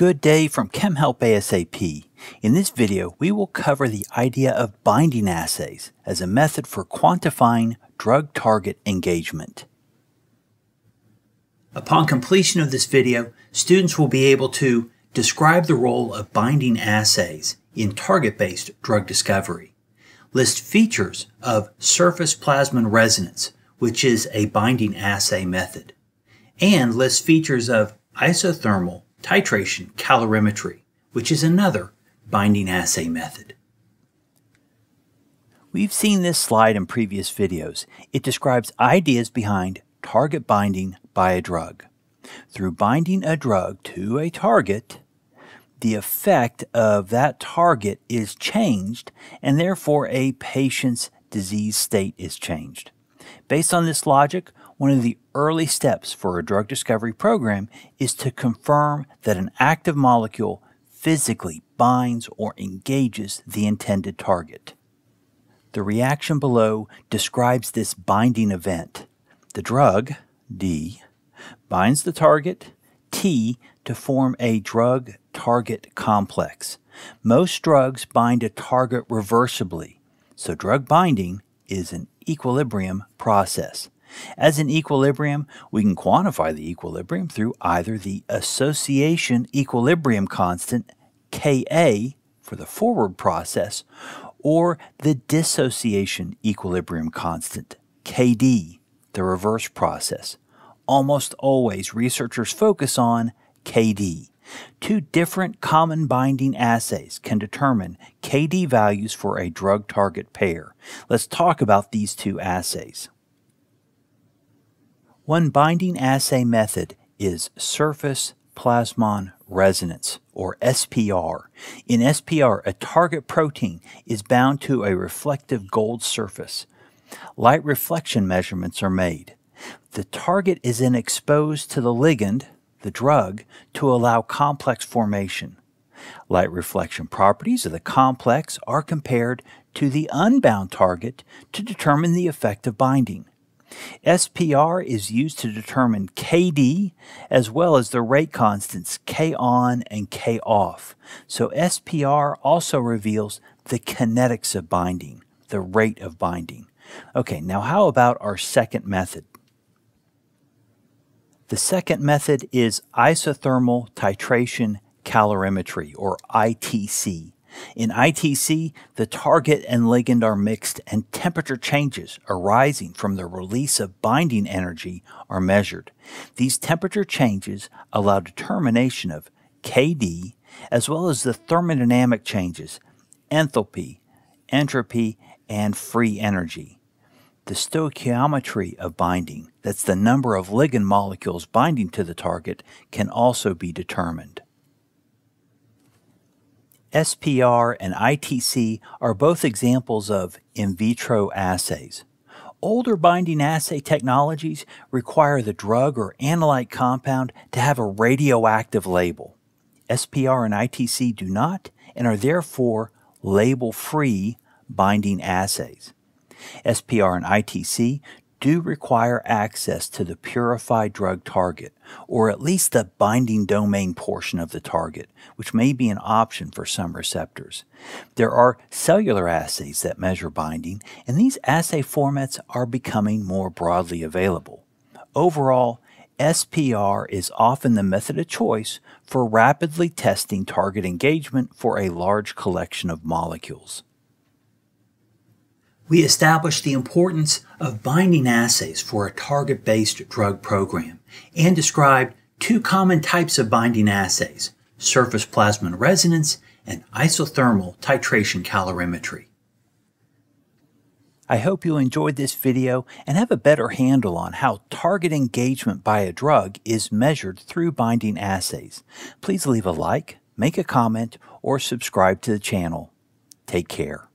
Good day from Chem Help ASAP. In this video, we will cover the idea of binding assays as a method for quantifying drug target engagement. Upon completion of this video, students will be able to describe the role of binding assays in target-based drug discovery, list features of surface plasmon resonance, which is a binding assay method, and list features of isothermal titration calorimetry, which is another binding assay method. We've seen this slide in previous videos. It describes ideas behind target binding by a drug. Through binding a drug to a target, the effect of that target is changed, and therefore a patient's disease state is changed. Based on this logic, one of the early steps for a drug discovery program is to confirm that an active molecule physically binds or engages the intended target. The reaction below describes this binding event. The drug, D, binds the target, T, to form a drug-target complex. Most drugs bind a target reversibly, so drug binding is an equilibrium process. As an equilibrium, we can quantify the equilibrium through either the association equilibrium constant, Ka, for the forward process, or the dissociation equilibrium constant, Kd, the reverse process. Almost always, researchers focus on Kd. Two different common binding assays can determine Kd values for a drug target pair. Let's talk about these two assays. One binding assay method is surface plasmon resonance, or SPR. In SPR, a target protein is bound to a reflective gold surface. Light reflection measurements are made. The target is then exposed to the ligand, the drug, to allow complex formation. Light reflection properties of the complex are compared to the unbound target to determine the effect of binding. SPR is used to determine Kd as well as the rate constants K on and K off. So SPR also reveals the kinetics of binding, the rate of binding. Okay, now how about our second method? The second method is isothermal titration calorimetry, or ITC. In ITC, the target and ligand are mixed, and temperature changes arising from the release of binding energy are measured. These temperature changes allow determination of Kd, as well as the thermodynamic changes, enthalpy, entropy, and free energy. The stoichiometry of binding, that's the number of ligand molecules binding to the target, can also be determined. SPR and ITC are both examples of in vitro assays. Older binding assay technologies require the drug or analyte compound to have a radioactive label. SPR and ITC do not, and are therefore label-free binding assays. SPR and ITC do require access to the purified drug target, or at least the binding domain portion of the target, which may be an option for some receptors. There are cellular assays that measure binding, and these assay formats are becoming more broadly available. Overall, SPR is often the method of choice for rapidly testing target engagement for a large collection of molecules. We established the importance of binding assays for a target-based drug program and described two common types of binding assays, surface plasmon resonance and isothermal titration calorimetry. I hope you enjoyed this video and have a better handle on how target engagement by a drug is measured through binding assays. Please leave a like, make a comment, or subscribe to the channel. Take care.